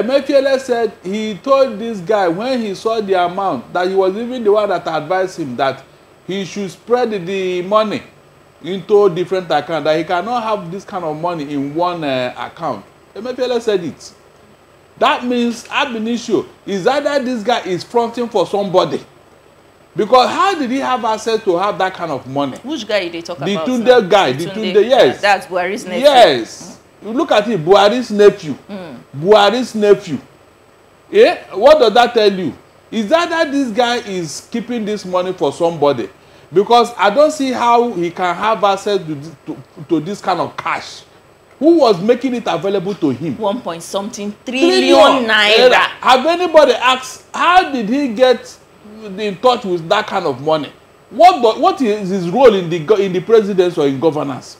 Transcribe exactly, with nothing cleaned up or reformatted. Emefiele said he told this guy when he saw the amount that he was even the one that advised him that he should spread the money into different accounts, that he cannot have this kind of money in one uh, account. Emefiele said it. That means ab initio is either this guy is fronting for somebody. Because how did he have access to have that kind of money? Which guy did they talk the about? Tunde the Tunde guy. The Tunde, Tunde yes. Uh, that's Buhari's nephew. Yes. Mm. You look at it, Buhari's nephew. Mm. Buhari's nephew. Yeah? What does that tell you? Is that that this guy is keeping this money for somebody? Because I don't see how he can have access to this, to, to this kind of cash. Who was making it available to him? One point something trillion, trillion naira. Have anybody asked, how did he get in touch with that kind of money? What the, what is his role in the in the presidency or in governance?